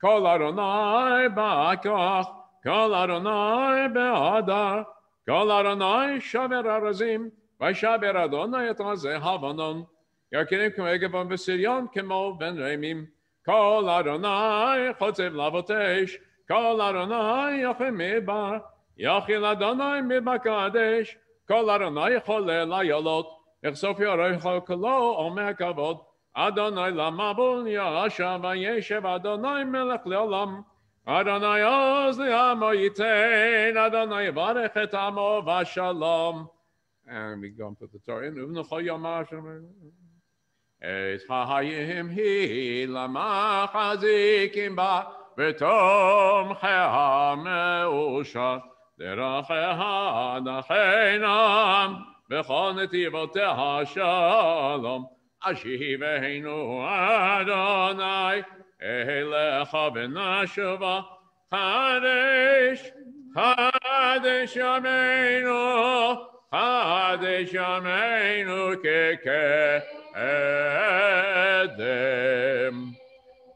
Kol Adonai ba'akach, Kol Adonai be'adar, Kol Adonai shaver harazim, v'shaver Adonai et hazeh havanon, Yarkinim k'megevam v'siryon k'mo ben reimim, Kol Adonai chotzev lavotesh, Kol Adonai yafeh mibar, Yachil Adonai mibakadesh, Kol Adonai choleh layolot, Echsof yarecho k'lo omeh kavod, Adonai lamabul yasha vayeshev Adonai melech leolam. Adonai oz li'amo yitain. Adonai varech et amo vashalom. And we go to the Torah. Uvnucho yomashim. Et ha'hayim hi lamachazikim ba v'tom cheha me'ushat deracheha nachenam v'chol netivoteha shalom. Ashiveinu Adonai elecha v'nashuva Chadesh Yameinu kekedem.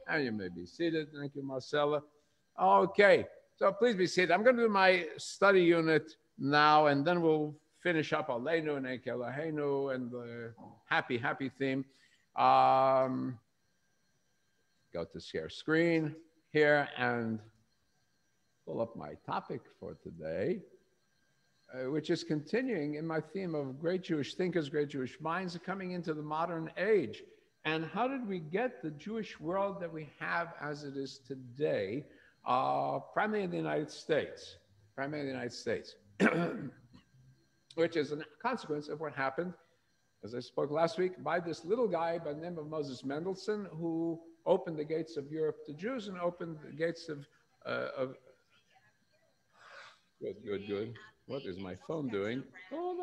And you may be seated. Thank you, Marcella. Okay, so please be seated. I'm going to do my study unit now, and then we'll finish up Aleinu and Ekelahenu and the happy, happy theme. Go to share screen here and pull up my topic for today, which is continuing in my theme of great Jewish thinkers, great Jewish minds coming into the modern age. And how did we get the Jewish world that we have as it is today, primarily in the United States, which is a consequence of what happened, as I spoke last week, by this little guy by the name of Moses Mendelssohn, who opened the gates of Europe to Jews and opened the gates of... Good. What is my phone doing? Hold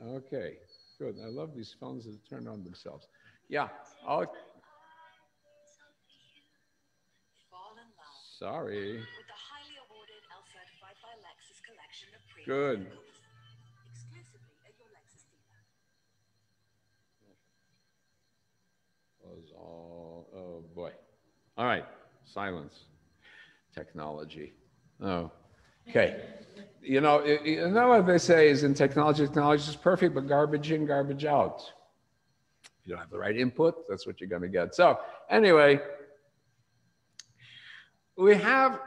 on. Okay, good. I love these phones that turn on themselves. Yeah. Sorry. Good. Exclusively at your Lexus dealer. Oh boy. All right. Silence. Technology. Oh. Okay. You know what they say is in technology is perfect, but garbage in, garbage out. If you don't have the right input, that's what you're going to get. So anyway, we have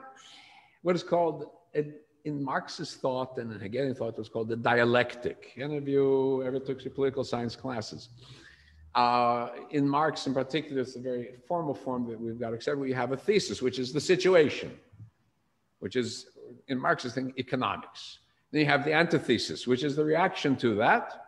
what is called in Marxist thought and in Hegelian thought, it was called the dialectic. Any of you ever took your political science classes? In Marx in particular, it's a very formal form that we've got accepted. We have a thesis, which is the situation, which is, in Marxist thing, economics. Then you have the antithesis, which is the reaction to that.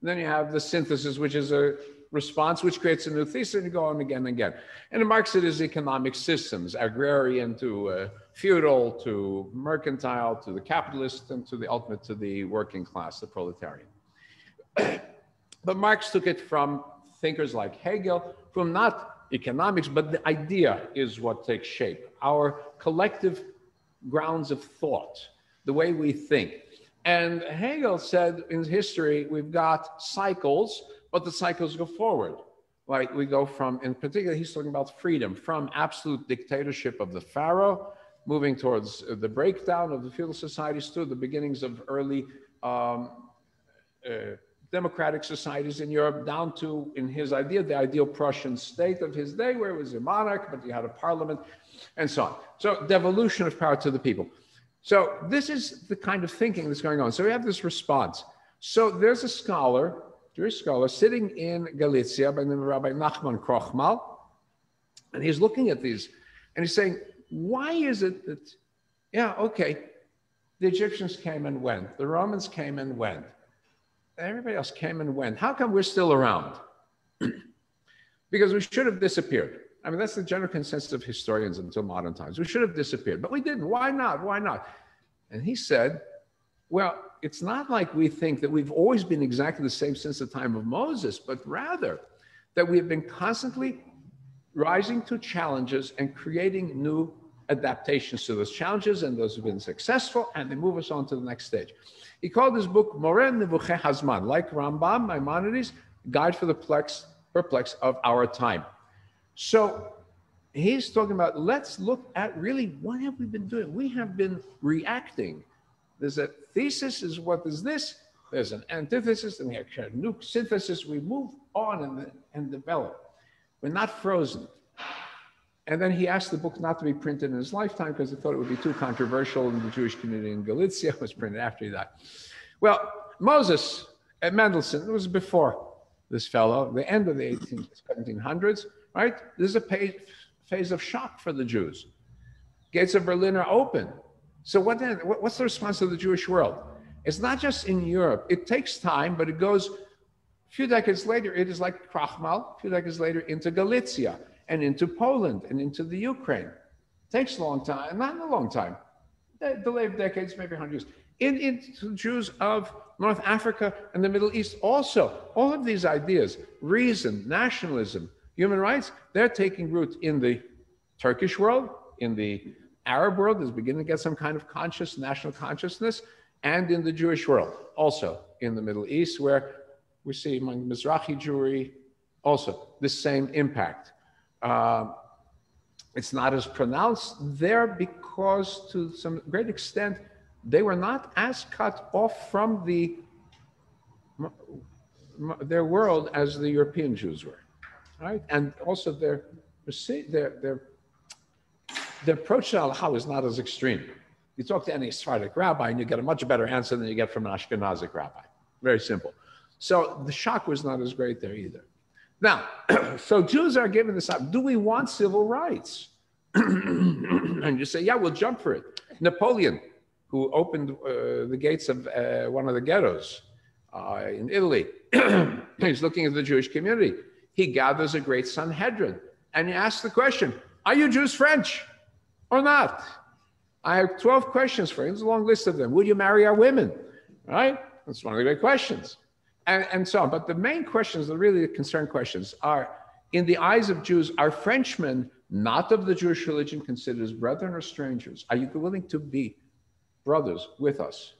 And then you have the synthesis, which is a response, which creates a new thesis, and you go on again and again. And in Marx, it is economic systems, agrarian to feudal, to mercantile, to the capitalist, and to the ultimate, to the working class, the proletarian. But Marx took it from thinkers like Hegel, from not economics, but the idea is what takes shape, our collective grounds of thought, the way we think. And Hegel said in history, we've got cycles, but the cycles go forward. Like we go from, in particular, he's talking about freedom, from absolute dictatorship of the pharaoh, moving towards the breakdown of the feudal societies to the beginnings of early democratic societies in Europe, down to, in his idea, the ideal Prussian state of his day, where it was a monarch, but you had a parliament, and so on. So devolution of power to the people. So this is the kind of thinking that's going on. So we have this response. So there's a scholar, Jewish scholar, sitting in Galicia by the name of Rabbi Nachman Krochmal, and he's looking at these, and he's saying, why is it that, yeah, okay, the Egyptians came and went, the Romans came and went, everybody else came and went. How come we're still around? Because we should have disappeared. I mean, that's the general consensus of historians until modern times. We should have disappeared, but we didn't. Why not? Why not? And he said, well, it's not like we think that we've always been exactly the same since the time of Moses, but rather that we have been constantly rising to challenges and creating new adaptations to those challenges, and those have been successful, and they move us on to the next stage. He called his book Moreh Nebuchim Hazman, like Rambam, Maimonides, Guide for the Perplexed of Our Time. So he's talking about, let's look at really what have we been doing? We have been reacting. There's a thesis is what is this? There's an antithesis and we have a new synthesis. We move on and develop. We're not frozen. And then he asked the book not to be printed in his lifetime because he thought it would be too controversial in the Jewish community in Galicia. It was printed after that. Well, Moses at Mendelssohn, it was before this fellow, the end of the 1700s, right? This is a phase of shock for the Jews. Gates of Berlin are open. So what then? What's the response of the Jewish world? It's not just in Europe. It takes time, but it goes a few decades later. It is like Krochmal, a few decades later into Galicia and into Poland and into the Ukraine. It takes a long time, not a long time. A delay of decades, maybe 100 years. Into the Jews of North Africa and the Middle East also. All of these ideas, reason, nationalism, human rights, they're taking root in the Turkish world, in the Arab world is beginning to get some kind of conscious national consciousness, and in the Jewish world, also in the Middle East, where we see among Mizrahi Jewry also this same impact. It's not as pronounced there because to some great extent, they were not as cut off from their world as the European Jews were, right? And also their approach to Halakha is not as extreme. You talk to any Sephardic rabbi and you get a much better answer than you get from an Ashkenazic rabbi. Very simple. So the shock was not as great there either. Now, so Jews are giving this up. Do we want civil rights? And you say, yeah, we'll jump for it. Napoleon, who opened the gates of one of the ghettos in Italy. He's looking at the Jewish community. He gathers a great Sanhedrin and he asks the question, are you Jews French or not? I have 12 questions for you. There's a long list of them. Would you marry our women? All right? That's one of the great questions. And so on. But the main questions, the really concerned questions are, in the eyes of Jews, are Frenchmen not of the Jewish religion considered as brethren or strangers? Are you willing to be brothers with us?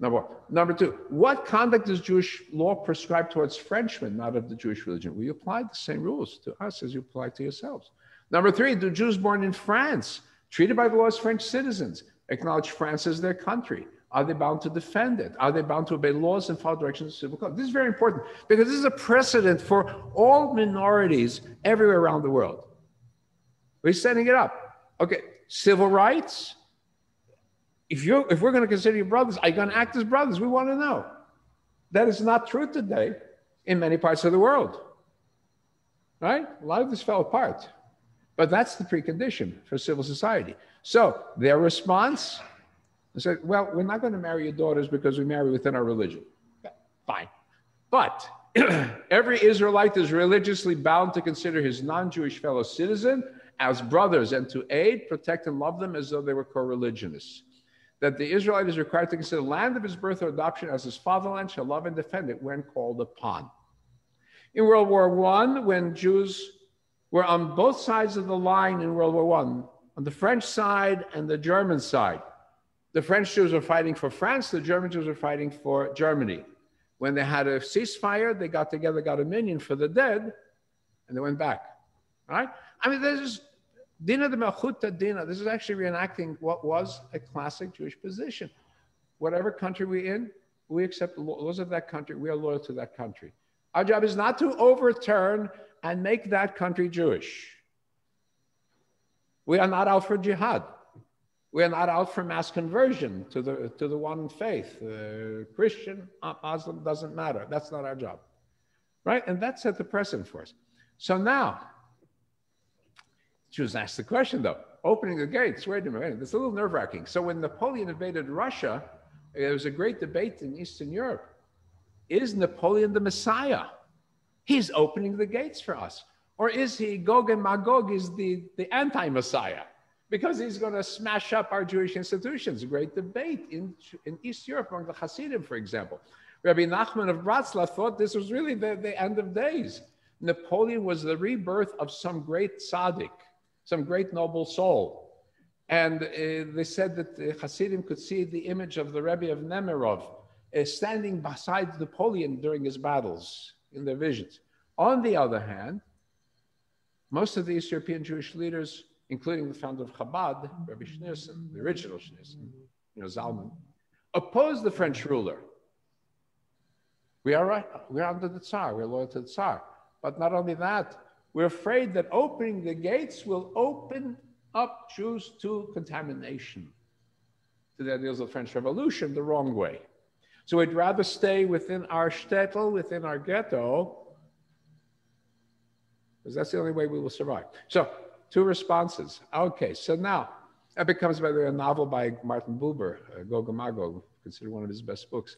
Number one. Number two, what conduct does Jewish law prescribe towards Frenchmen, not of the Jewish religion? We apply the same rules to us as you apply to yourselves. Number three, do Jews born in France, treated by the law as French citizens, acknowledge France as their country? Are they bound to defend it? Are they bound to obey laws and follow directions of civil code? This is very important because this is a precedent for all minorities everywhere around the world. We're setting it up. Okay, civil rights. If we're going to consider you brothers, are you going to act as brothers? We want to know. That is not true today in many parts of the world. Right? A lot of this fell apart. But that's the precondition for civil society. So their response, they said, well, we're not going to marry your daughters because we marry within our religion. Okay, fine. But every Israelite is religiously bound to consider his non-Jewish fellow citizen as brothers and to aid, protect, and love them as though they were co-religionists. That the Israelite is required to consider the land of his birth or adoption as his fatherland, shall love and defend it when called upon. In World War I, when Jews were on both sides of the line in World War I, on the French side and the German side, the French Jews were fighting for France, the German Jews were fighting for Germany. When they had a ceasefire, they got together, got a minyan for the dead, and they went back. All right? I mean, this is Dina de Melchuta Dina. This is actually reenacting what was a classic Jewish position. Whatever country we're in, we accept the laws of that country. We are loyal to that country. Our job is not to overturn and make that country Jewish. We are not out for jihad. We are not out for mass conversion to the one faith. Christian, Muslim, doesn't matter. That's not our job, right? And that set the precedent for us. So now, Jews asked the question, though, opening the gates, wait a minute, that's a little nerve-wracking. So when Napoleon invaded Russia, there was a great debate in Eastern Europe. Is Napoleon the Messiah? He's opening the gates for us. Or is he, Gogomago, is the anti-Messiah? Because he's going to smash up our Jewish institutions. Great debate in East Europe, among the Hasidim, for example. Rabbi Nachman of Bratzla thought this was really the end of days. Napoleon was the rebirth of some great tzaddik, some great noble soul. And they said that the Hasidim could see the image of the Rebbe of Nemirov standing beside Napoleon during his battles in their visions. On the other hand, Most of these European Jewish leaders, including the founder of Chabad, Rabbi Schneerson, the original Schneerson, Zalman, opposed the French ruler. We are right, we're under the Tsar, we're loyal to the Tsar. But not only that, we're afraid that opening the gates will open up Jews to contamination, to the ideals of the French Revolution, the wrong way. So we'd rather stay within our shtetl, within our ghetto, because that's the only way we will survive. So, two responses. Okay, so now, that becomes, by the way, a novel by Martin Buber, Gogomago, considered one of his best books.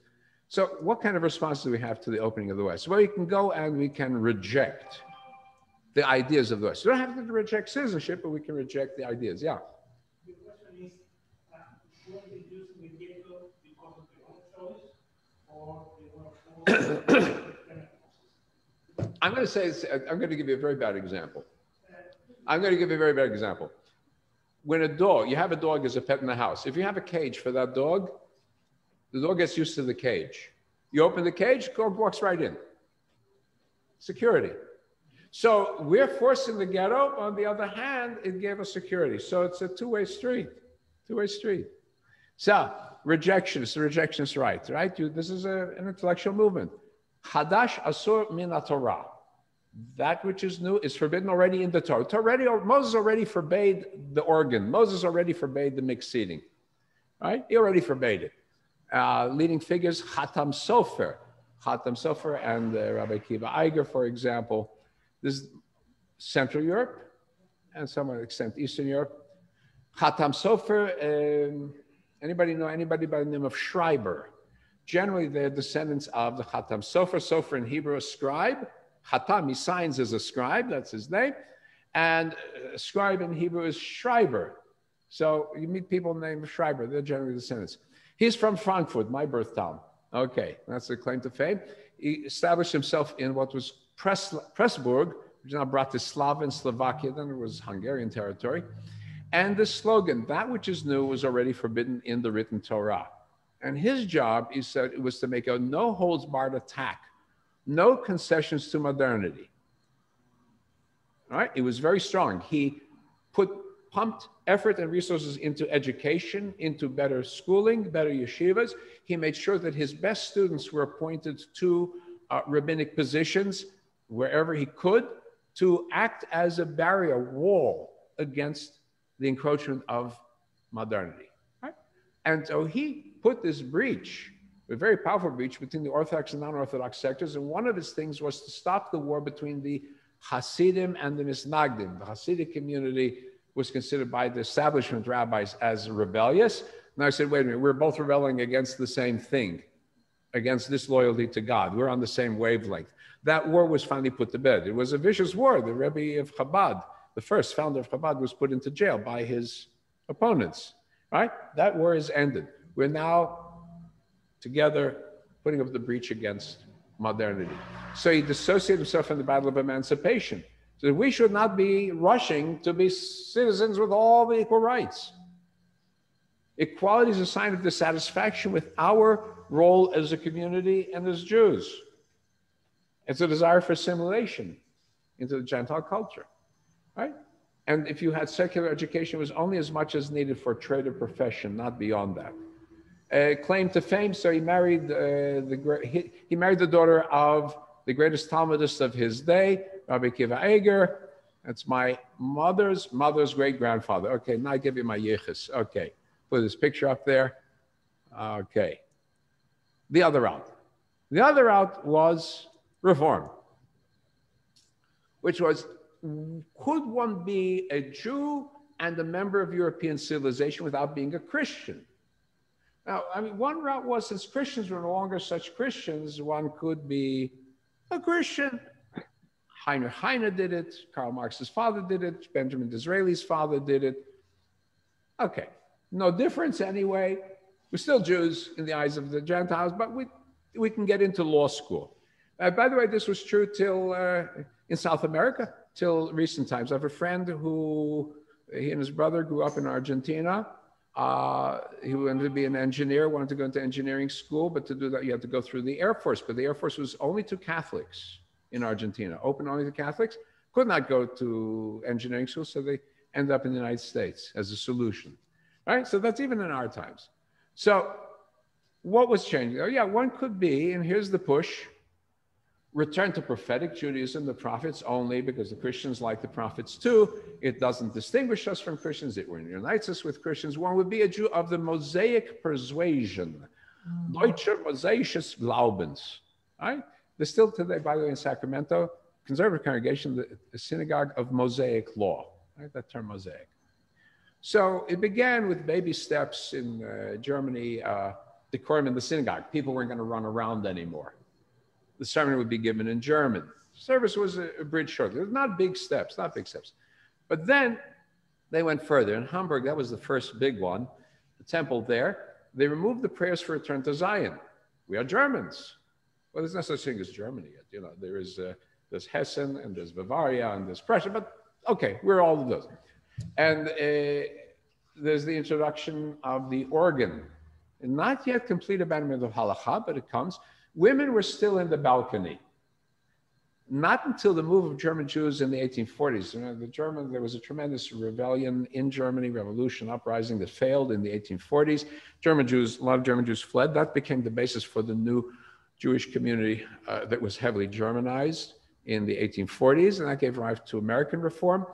So what kind of response do we have to the opening of the West? Well, we can go and we can reject the ideas of the West. We don't have to reject citizenship, but we can reject the ideas, yeah. The question is, were the Jews in the ghetto because of their own choice, or they were forced? I'm going to give you a very bad example. When a dog, you have a dog as a pet in the house. If you have a cage for that dog, the dog gets used to the cage. You open the cage, dog walks right in. Security. So we're forced in the ghetto. On the other hand, it gave us security. So it's a two-way street, So rejectionist, the rejectionist right, This is an intellectual movement. Hadash asur min HaTorah. That which is new is forbidden already in the Torah. Moses already forbade the organ. Moses already forbade the mixed seeding, right? He already forbade it. Leading figures, Chatam Sofer and Rabbi Kiva Iger, for example. This is Central Europe and somewhat extent Eastern Europe. Chatam Sofer, anybody know anybody by the name of Schreiber? Generally, they're descendants of the Chatam Sofer. Sofer in Hebrew, a scribe. Chatam, he signs as a scribe, that's his name. And scribe in Hebrew is Schreiber. So you meet people named Schreiber, they're generally descendants. He's from Frankfurt, my birth town. Okay, that's the claim to fame. He established himself in what was Pressburg, which is now Bratislava in Slovakia, then it was Hungarian territory. And the slogan, that which is new was already forbidden in the written Torah. And his job, he said, it was to make a no-holds-barred attack. No concessions to modernity. All right, it was very strong. He pumped effort and resources into education, into better schooling, better yeshivas. He made sure that his best students were appointed to rabbinic positions wherever he could to act as a barrier wall against the encroachment of modernity. All right? And so he put this breach, a very powerful breach between the Orthodox and non-Orthodox sectors. And one of his things was to stop the war between the Hasidim and the Misnagdim. The Hasidic community was considered by the establishment rabbis as rebellious. And I said, wait a minute, we're both rebelling against the same thing, against disloyalty to God. We're on the same wavelength. That war was finally put to bed. It was a vicious war. The Rebbe of Chabad, the first founder of Chabad, was put into jail by his opponents, right? That war is ended. We're now together, putting up the breach against modernity. So he dissociated himself in the battle of emancipation. So we should not be rushing to be citizens with all the equal rights. Equality is a sign of dissatisfaction with our role as a community and as Jews. It's a desire for assimilation into the Gentile culture, right? And if you had secular education, it was only as much as needed for trade or profession, not beyond that. Claim to fame, so he married the daughter of the greatest Talmudist of his day, Rabbi Kiva Iger. That's my mother's great-grandfather. Okay, now I give you my yichus. Okay, put this picture up there. Okay. The other route. The other route was reform, which was, could one be a Jew and a member of European civilization without being a Christian? Now, I mean, one route was, since Christians were no longer such Christians, one could be a Christian. Heinrich Heine did it. Karl Marx's father did it. Benjamin Disraeli's father did it. Okay, no difference anyway. We're still Jews in the eyes of the Gentiles, but we can get into law school. By the way, this was true till in South America, till recent times. I have a friend who, he and his brother grew up in Argentina. He wanted to be an engineer, wanted to go into engineering school, but to do that, you had to go through the Air Force. But the Air Force was only to Catholics in Argentina, open only to Catholics. could not go to engineering school, so they end up in the United States as a solution, right? So that's even in our times. So what was changing? Oh yeah, one could be, and here's the push, return to prophetic Judaism, the prophets only, because the Christians like the prophets too. It doesn't distinguish us from Christians. It unites us with Christians. One would be a Jew of the Mosaic persuasion, Deutsche Mosaisches Glaubens, right? There's still today, by the way, in Sacramento, conservative congregation, the synagogue of Mosaic law, right? That term Mosaic. So it began with baby steps in Germany, decorum in the synagogue. People weren't going to run around anymore. The sermon would be given in German. Service was abridged shortly. Not big steps, not big steps. But then they went further. In Hamburg, that was the first big one, the temple there. They removed the prayers for return to Zion. We are Germans. Well, there's no such thing as Germany yet. You know, there is there's Hessen and there's Bavaria and there's Prussia, but okay, we're all of those. And there's the introduction of the organ. And not yet complete abandonment of halakha, but it comes. Women were still in the balcony. Not until the move of German Jews in the 1840s. You know, there was a tremendous rebellion in Germany, revolution, uprising that failed in the 1840s. A lot of German Jews fled. That became the basis for the new Jewish community that was heavily Germanized in the 1840s, and that gave rise to American reform.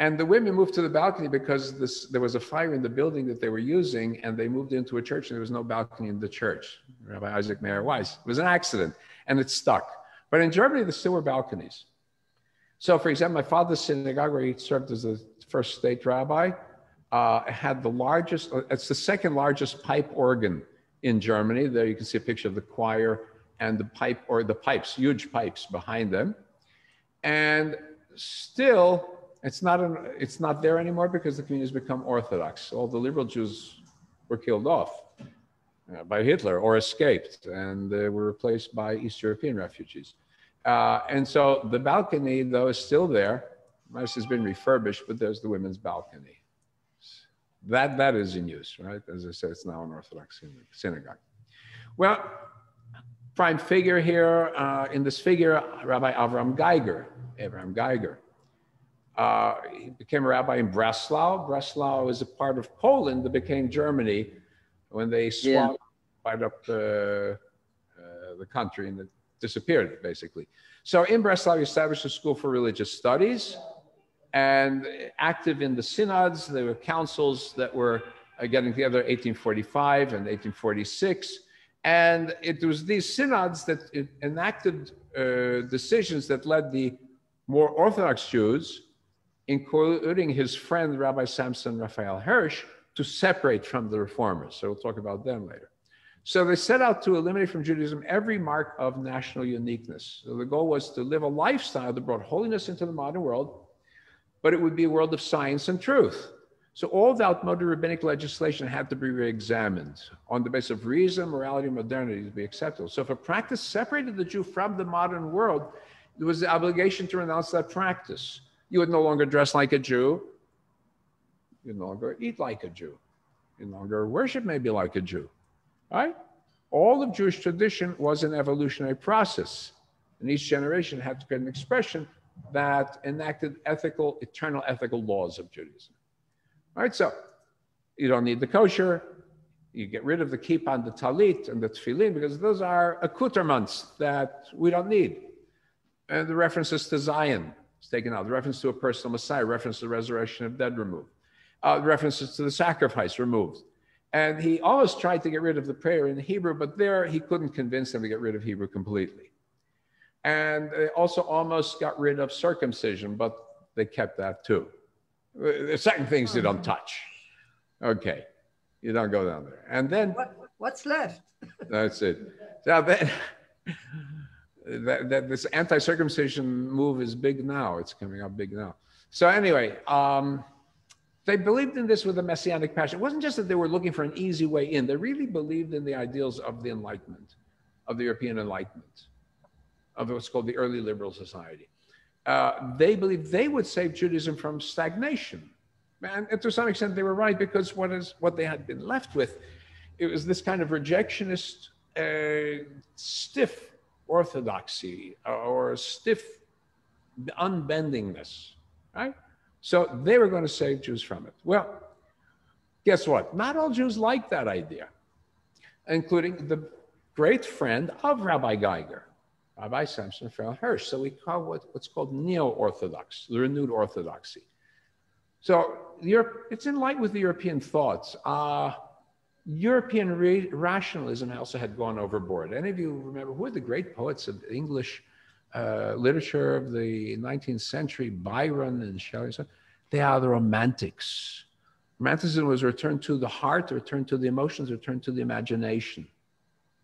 And the women moved to the balcony because there was a fire in the building that they were using, and they moved into a church, and there was no balcony in the church. Rabbi Isaac Meir Weiss. It was an accident, and it stuck. But in Germany, there still were balconies. So, for example, my father's synagogue, where he served as the first state rabbi, had the largest, it's the second largest pipe organ in Germany. There you can see a picture of the choir and the pipe, or the pipes, huge pipes behind them. And still, it's not there anymore because the community has become Orthodox. All the liberal Jews were killed off by Hitler or escaped, and they were replaced by East European refugees. And so the balcony, though, is still there. Most has been refurbished, but there's the women's balcony. That is in use, right? As I said, it's now an Orthodox synagogue. Well, prime figure here, in this figure, Rabbi Abraham Geiger. He became a rabbi in Breslau. Breslau is a part of Poland that became Germany when they swallowed right up the country, and it disappeared, basically. So in Breslau, he established a school for religious studies, and active in the synods. There were councils that were getting together 1845 and 1846. And it was these synods that enacted decisions that led the more Orthodox Jews, including his friend, Rabbi Samson Raphael Hirsch, to separate from the reformers. So we'll talk about them later. So they set out to eliminate from Judaism every mark of national uniqueness. So the goal was to live a lifestyle that brought holiness into the modern world, but it would be a world of science and truth. So all the outmoded rabbinic legislation had to be re-examined on the basis of reason, morality, and modernity to be acceptable. So if a practice separated the Jew from the modern world, there was the obligation to renounce that practice. You would no longer dress like a Jew. You no longer eat like a Jew. You no longer worship maybe like a Jew, right? All of Jewish tradition was an evolutionary process. And each generation had to create an expression that enacted eternal ethical laws of Judaism. All right, so you don't need the kosher. You get rid of the kippah, the talit, and the tefillin, because those are accoutrements that we don't need. And the references to Zion is taken out. The reference to a personal Messiah, reference to the resurrection of dead removed. The references to the sacrifice removed. And he almost tried to get rid of the prayer in Hebrew, but there he couldn't convince them to get rid of Hebrew completely. And they also almost got rid of circumcision, but they kept that too. The second things you don't touch. Okay, you don't go down there. And then what's left? That's it. Now then, this anti-circumcision move is big now. It's coming up big now. So anyway, they believed in this with a messianic passion. It wasn't just that they were looking for an easy way in. They really believed in the ideals of the Enlightenment, of the European Enlightenment, of what's called the early liberal society. They believed they would save Judaism from stagnation. And to some extent, they were right, because what they had been left with, it was this kind of rejectionist, stiff orthodoxy or stiff unbendingness, right? So they were going to save Jews from it. Well, guess what? Not all Jews liked that idea, including the great friend of Rabbi Geiger, Rabbi Samson Raphael Hirsch. So we call what's called neo-Orthodox, the renewed orthodoxy. So Europe, it's in line with the European thoughts. European rationalism also had gone overboard. Any of you remember who are the great poets of English literature of the 19th century? Byron and Shelley. They are the Romantics. Romanticism was a return to the heart, a return to the emotions, a return to the imagination.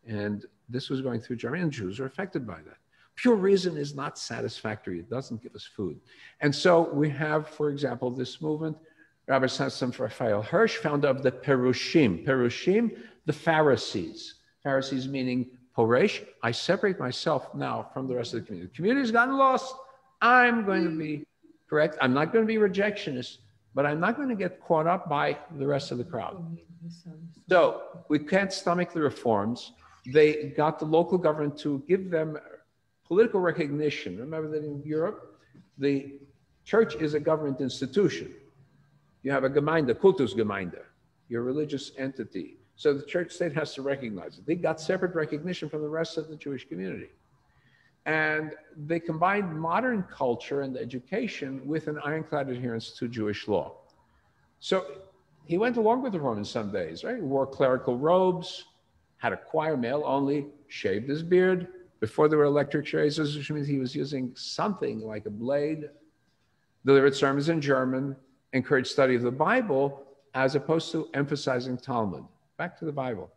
And this was going through Germany, and Jews are affected by that. Pure reason is not satisfactory. It doesn't give us food. And so we have, for example, this movement. Rabbi Samson Raphael Hirsch, founder of the Perushim. Perushim, the Pharisees. Pharisees meaning Poresh. I separate myself now from the rest of the community. The community's gotten lost. I'm going to be correct. I'm not going to be rejectionist, but I'm not going to get caught up by the rest of the crowd. So we can't stomach the reforms. They got the local government to give them political recognition. Remember that in Europe, the church is a government institution. You have a Gemeinde, Kultusgemeinde, your religious entity. So the church state has to recognize it. They got separate recognition from the rest of the Jewish community. And they combined modern culture and education with an ironclad adherence to Jewish law. So he went along with the Romans some days, right? He wore clerical robes, had a choir, male only, shaved his beard. Before there were electric razors, which means he was using something like a blade, delivered sermons in German, encouraged study of the Bible as opposed to emphasizing Talmud. Back to the Bible.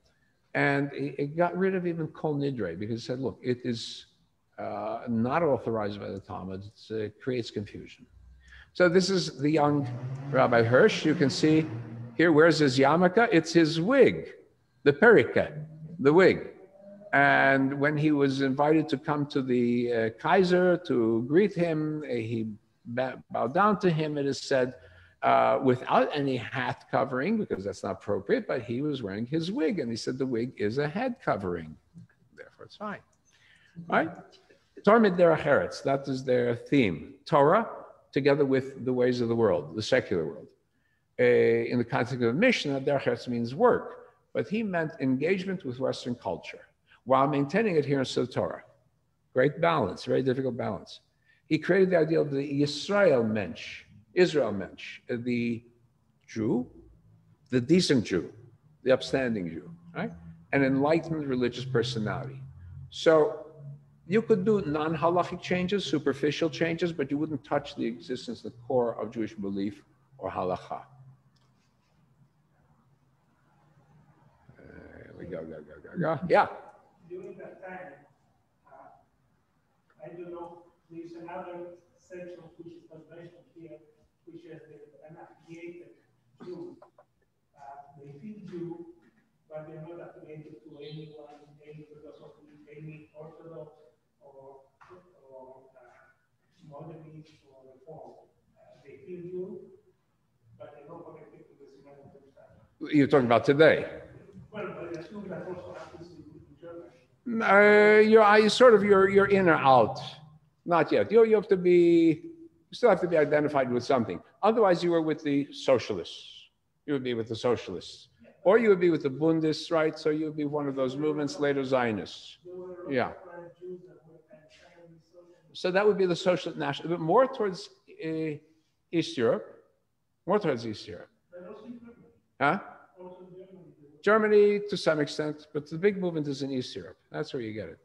And it got rid of even Kol Nidre because he said, look, it is not authorized by the Talmud. It creates confusion. So this is the young Rabbi Hirsch. You can see here, where's his yarmulke? It's his wig, the perika, the wig. And when he was invited to come to the Kaiser to greet him, he bowed down to him. It is said, without any hat covering, because that's not appropriate, but he was wearing his wig, and he said the wig is a head covering. Therefore, it's fine. All right? Torah mit Derech Eretz, that is their theme. Torah, together with the ways of the world, the secular world. In the context of Mishnah, Derech Eretz means work, but he meant engagement with Western culture while maintaining adherence to the Torah. Great balance, very difficult balance. He created the idea of the Yisrael Mensch, Israel Mensch, the Jew, the decent Jew, the upstanding Jew, right? An enlightened religious personality. So you could do non-halachic changes, superficial changes, but you wouldn't touch the existence, the core of Jewish belief or halacha. Here we go. Yeah. During that time, I don't know, there's another section which is translation here, which is an affiliated Jew. They feel Jew, but they're not affiliated to anyone, any philosophy, any Orthodox or modernist or reform. They feel Jew, but they're not connected to the synagogue themselves. You're talking about today? Well, but I assume that also happens in Germany. You're in or out. Not yet. You have to be. You still have to be identified with something. Otherwise, you were with the socialists. You would be with the socialists. Or you would be with the Bundists, right? So you would be one of those movements, later Zionists. Yeah. So that would be the social national, but more towards East Europe. More towards East Europe. Huh? Germany, to some extent, but the big movement is in East Europe. That's where you get it.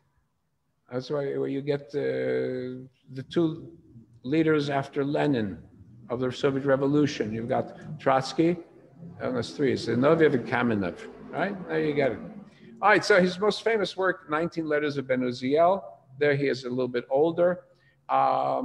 That's where you get the two leaders after Lenin of the Soviet Revolution. You've got Trotsky, and there's three. It's Zinoviev and Kamenev, right? There you get it. All right, so his most famous work, 19 Letters of Ben Uziel. There he is, a little bit older. A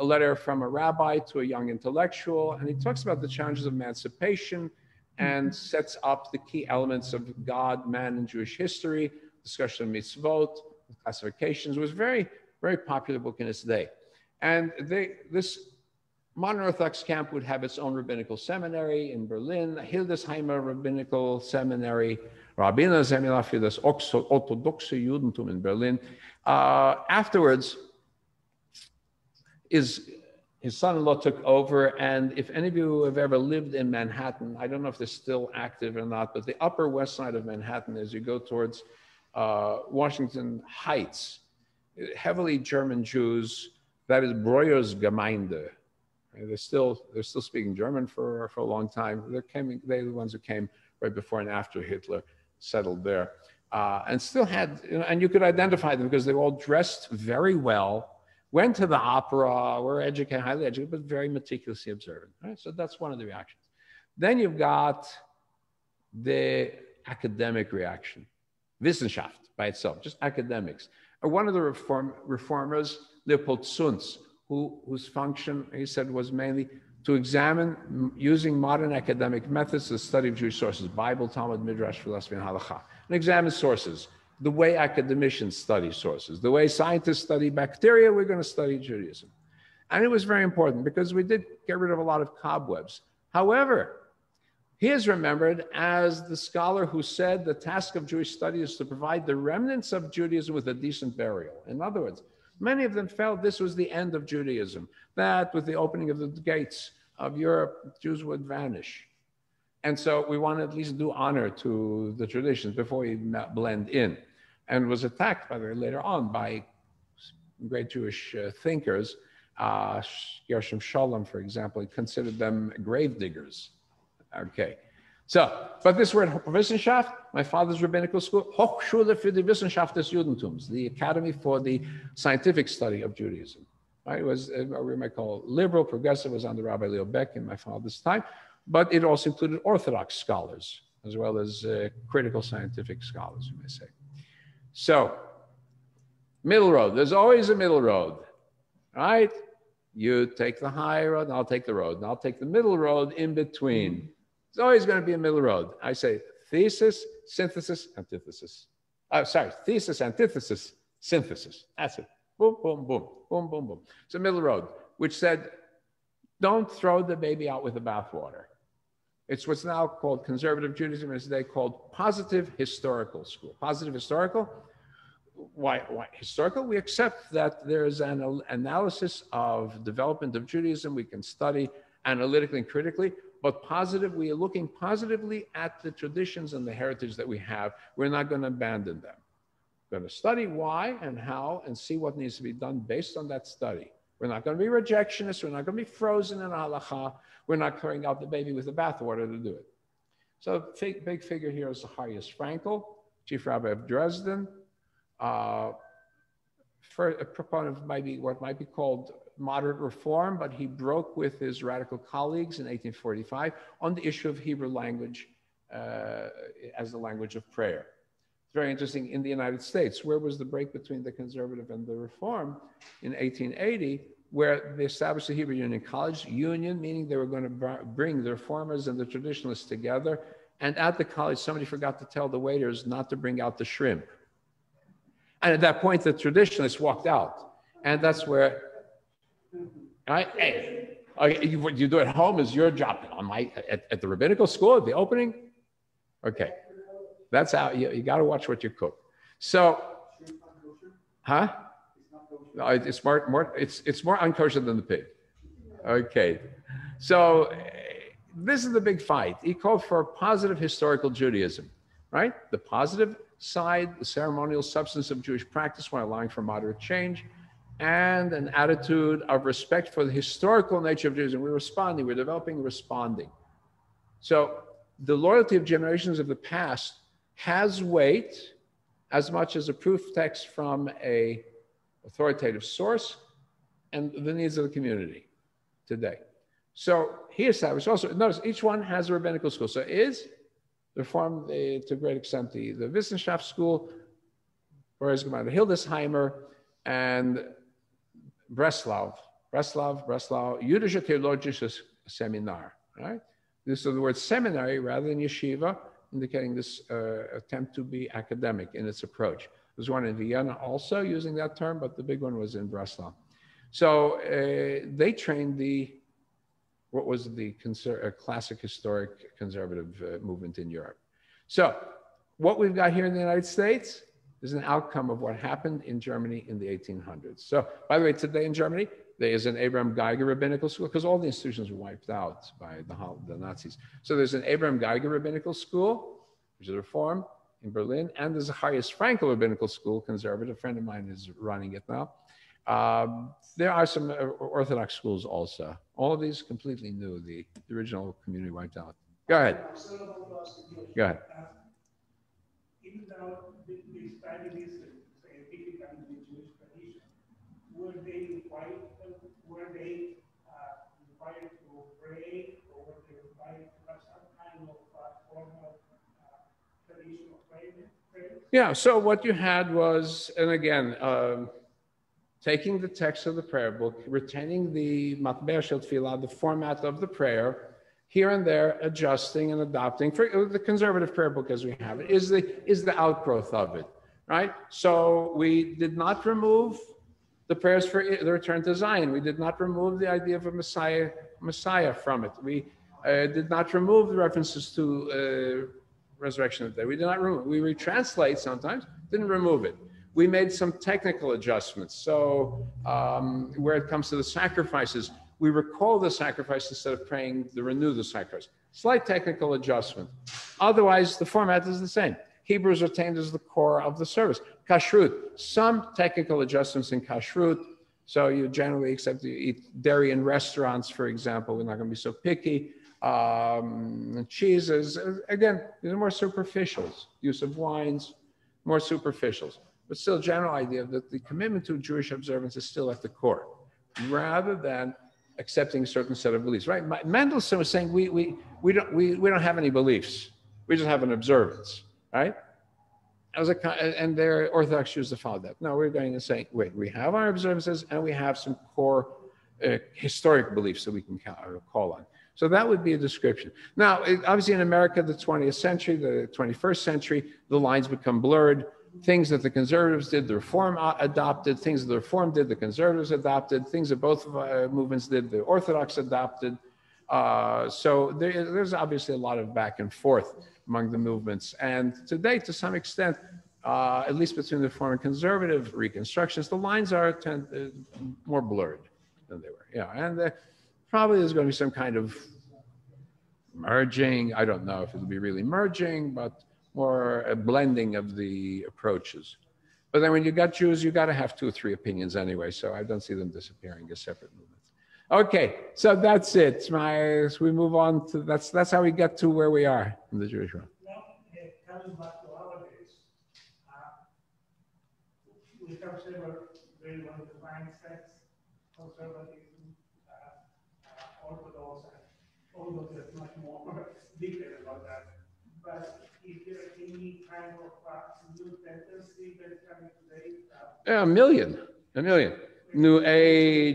letter from a rabbi to a young intellectual. And he talks about the challenges of emancipation and sets up the key elements of God, man, and Jewish history, discussion of mitzvot, classifications. It was very, very popular book in its day. And this modern Orthodox camp would have its own rabbinical seminary in Berlin, Hildesheimer Rabbinical Seminary, Rabbiner-Seminar für das orthodoxe Judentum in Berlin. Afterwards, his son-in-law took over. And if any of you have ever lived in Manhattan, I don't know if they're still active or not, but the Upper West Side of Manhattan, as you go towards Washington Heights, heavily German Jews, that is Breuers Gemeinde. They're still speaking German for a long time. They're the ones who came right before and after Hitler settled there, and still had, and you could identify them because they were all dressed very well, went to the opera, were educated, highly educated, but very meticulously observant. Right? So that's one of the reactions. Then you've got the academic reaction, Wissenschaft by itself, just academics. Or one of the reformers, Leopold Zuntz, whose function, he said, was mainly to examine, using modern academic methods, the study of Jewish sources, Bible, Talmud, Midrash, philosophy, and halakha, and examine sources, the way academicians study sources, the way scientists study bacteria, we're going to study Judaism. And it was very important because we did get rid of a lot of cobwebs. However, he is remembered as the scholar who said the task of Jewish study is to provide the remnants of Judaism with a decent burial. In other words, many of them felt this was the end of Judaism, that with the opening of the gates of Europe, Jews would vanish. And so we want to at least do honor to the traditions before we blend in. And was attacked, by the way, later on by great Jewish thinkers. Gershom Scholem, for example, he considered them grave diggers. Okay. So, but this word Wissenschaft, my father's rabbinical school, Hochschule für die Wissenschaft des Judentums, the Academy for the Scientific Study of Judaism. Right? It was what we might call liberal, progressive, was under Rabbi Leo Beck in my father's time, but it also included Orthodox scholars, as well as critical scientific scholars, you may say. So, middle road, there's always a middle road, right? You take the high road, and I'll take the road, and I'll take the middle road in between. It's always going to be a middle road. I say thesis, synthesis, antithesis. Oh, sorry, thesis, antithesis, synthesis. That's it. Boom, boom, boom, boom, boom, boom. It's a middle road, which said, don't throw the baby out with the bathwater. It's what's now called conservative Judaism, as they called positive historical school. Positive historical? Why historical? We accept that there is an analysis of development of Judaism. We can study analytically and critically. But positive, we are looking positively at the traditions and the heritage that we have. We're not going to abandon them. We're going to study why and how and see what needs to be done based on that study. We're not going to be rejectionists. We're not going to be frozen in halakha. We're not throwing out the baby with the bathwater to do it. So big figure here is Zacharias Frankel, chief rabbi of Dresden, for a proponent of maybe what might be called moderate reform, but he broke with his radical colleagues in 1845 on the issue of Hebrew language as the language of prayer. It's very interesting in the United States. Where was the break between the conservative and the reform? In 1880, where they established the Hebrew Union College, union meaning they were going to bring the reformers and the traditionalists together. And at the college, somebody forgot to tell the waiters not to bring out the shrimp. And at that point, the traditionalists walked out. And that's where right? Hey, okay, what you do at home is your job. On my at the rabbinical school at the opening, okay, that's how you got to watch what you cook. So, huh? No, it's more unkosher than the pig. Okay, so this is the big fight. He called for positive historical Judaism, right? The positive side, the ceremonial substance of Jewish practice, while allowing for moderate change. And an attitude of respect for the historical nature of Judaism. We're responding, we're developing, responding. So the loyalty of generations of the past has weight as much as a proof text from an authoritative source and the needs of the community today. So he established also, notice each one has a rabbinical school. So is reformed to a great extent the Wissenschaft school, whereas Hildesheimer and Breslau, Jüdische Theologisches Seminar, right? This is the word seminary rather than yeshiva, indicating this attempt to be academic in its approach. There's one in Vienna also using that term, but the big one was in Breslau. So they trained classic historic conservative movement in Europe. So what we've got here in the United States is an outcome of what happened in Germany in the 1800s. So, by the way, today in Germany, There's an Abraham Geiger Rabbinical School, because all the institutions were wiped out by the Nazis. So there's an Abraham Geiger Rabbinical School, which is a reform in Berlin, and there's a Zacharias Frankel Rabbinical School, conservative. A friend of mine is running it now. There are some Orthodox schools also. All of these completely new, the original community wiped out. Go ahead. Go ahead. Even now, these families, ethnically the Jewish tradition, were they required to pray, or were they required to have some kind of formal tradition of prayer? Yeah. So what you had was, and again, taking the text of the prayer book, retaining the matbeh shel tefillah, the format of the prayer. Here and there, adjusting and adopting. For the conservative prayer book as we have it is the outgrowth of it, right? So we did not remove the prayers for the return to Zion. We did not remove the idea of a Messiah from it. We did not remove the references to resurrection of the dead. We did not remove it. We retranslate sometimes, didn't remove it. We made some technical adjustments. So where it comes to the sacrifices, we recall the sacrifice instead of praying to renew the sacrifice. Slight technical adjustment. Otherwise, the format is the same. Hebrew is retained as the core of the service. Kashrut, some technical adjustments in kashrut. So you generally, except you eat dairy in restaurants, for example, we're not going to be so picky. Cheeses, again, these are more superficials. Use of wines, more superficials. But still, general idea that the commitment to Jewish observance is still at the core, rather than accepting a certain set of beliefs, right? Mendelssohn was saying we don't have any beliefs. We just have an observance, right? And their Orthodox Jews that followed that. No, we're going to say, wait, we have our observances and we have some core historic beliefs that we can call on. So that would be a description. Now, obviously in America, the 20th century, the 21st century, the lines become blurred. Things that the conservatives did, the reform adopted. Things that the reform did, the conservatives adopted. Things that both movements did, the Orthodox adopted. So there's obviously a lot of back and forth among the movements. And today, to some extent, at least between the reform and conservative reconstructions, the lines are more blurred than they were. Yeah, and probably there's going to be some kind of merging. I don't know if it'll be really merging, but more a blending of the approaches. But then when you got Jews, you got to have two or three opinions anyway, so I don't see them disappearing as separate movements. Okay, so that's it. So we move on to, that's how we get to where we are in the Jewish realm. Now, coming back to our days, we have several very well-defined sects, conservatism, Orthodox, and although there's much more detail about that. But a million. New age.